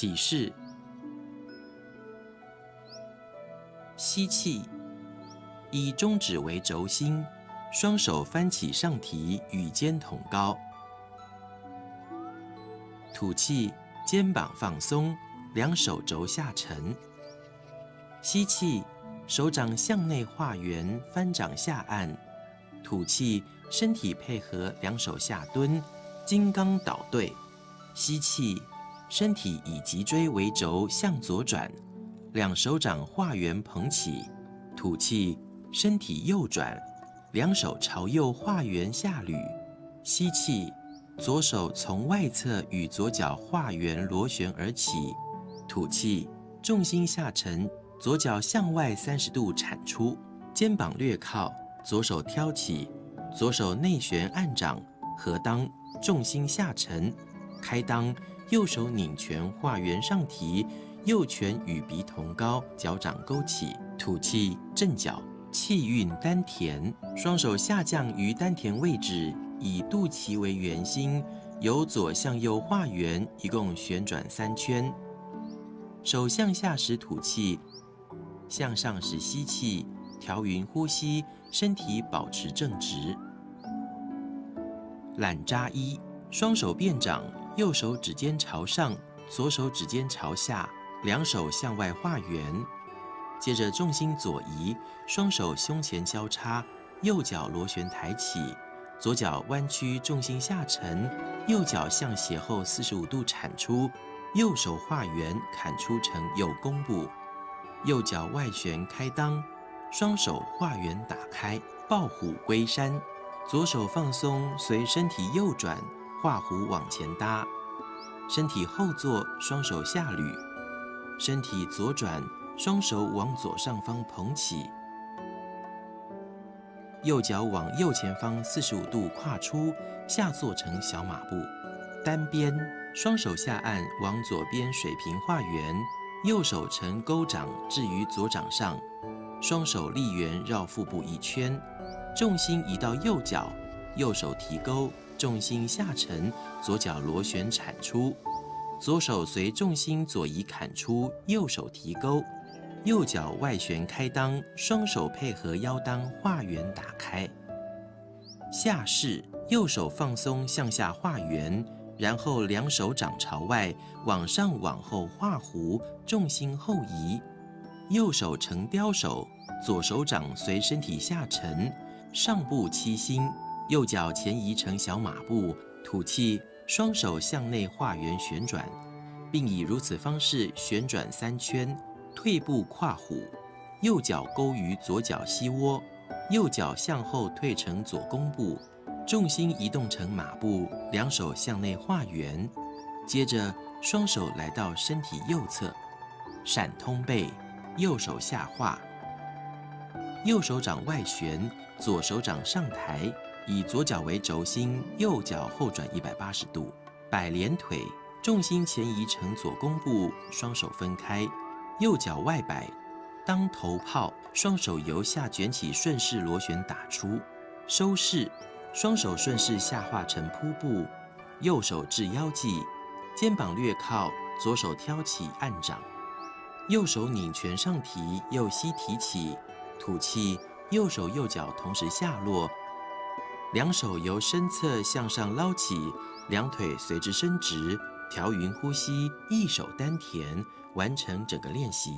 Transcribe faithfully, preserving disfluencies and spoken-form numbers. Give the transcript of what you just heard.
起势，吸气，以中指为轴心，双手翻起上提与肩同高。吐气，肩膀放松，两手肘下沉。吸气，手掌向内画圆，翻掌下按。吐气，身体配合，两手下蹲，金刚倒对。吸气，身体以脊椎为轴向左转，两手掌画圆捧起。吐气，身体右转，两手朝右画圆下捋。吸气，左手从外侧与左脚画圆螺旋而起。吐气，重心下沉，左脚向外三十度铲出，肩膀略靠，左手挑起，左手内旋按掌，合裆，重心下沉，开裆，右手拧拳画圆上提，右拳与鼻同高，脚掌勾起，吐气正脚，气运丹田，双手下降于丹田位置，以肚脐为圆心，由左向右画圆，一共旋转三圈。手向下时吐气，向上时吸气，调匀呼吸，身体保持正直。懒扎一，双手遍掌，右手指尖朝上，左手指尖朝下，两手向外画圆。接着重心左移，双手胸前交叉，右脚螺旋抬起，左脚弯曲，重心下沉，右脚向斜后四十五度铲出，右手画圆砍出成右弓步，右脚外旋开裆，双手画圆打开，抱虎归山，左手放松，随身体右转，画虎往前搭，身体后坐，双手下捋，身体左转，双手往左上方捧起，右脚往右前方四十五度跨出，下坐成小马步，单边，双手下按，往左边水平画圆，右手呈钩掌置于左掌上，双手立圆绕腹部一圈，重心移到右脚，右手提钩，重心下沉，左脚螺旋铲出，左手随重心左移砍出，右手提钩，右脚外旋开裆，双手配合腰裆画圆打开。下式，右手放松向下画圆，然后两手掌朝外，往上往后画弧，重心后移，右手呈雕手，左手掌随身体下沉，上步七星，右脚前移成小马步，吐气，双手向内画圆旋转，并以如此方式旋转三圈，退步跨虎，右脚勾于左脚膝窝，右脚向后退成左弓步，重心移动成马步，两手向内画圆，接着双手来到身体右侧，闪通背，右手下画，右手掌外旋，左手掌上抬，以左脚为轴心，右脚后转一百八十度，摆连腿，重心前移成左弓步，双手分开，右脚外摆，当头炮，双手由下卷起，顺势螺旋打出，收势，双手顺势下画成瀑布，右手至腰际，肩膀略靠，左手挑起按掌，右手拧拳上提，右膝提起，吐气，右手右脚同时下落，两手由身侧向上捞起，两腿随之伸直，调匀呼吸，一手丹田，完成整个练习。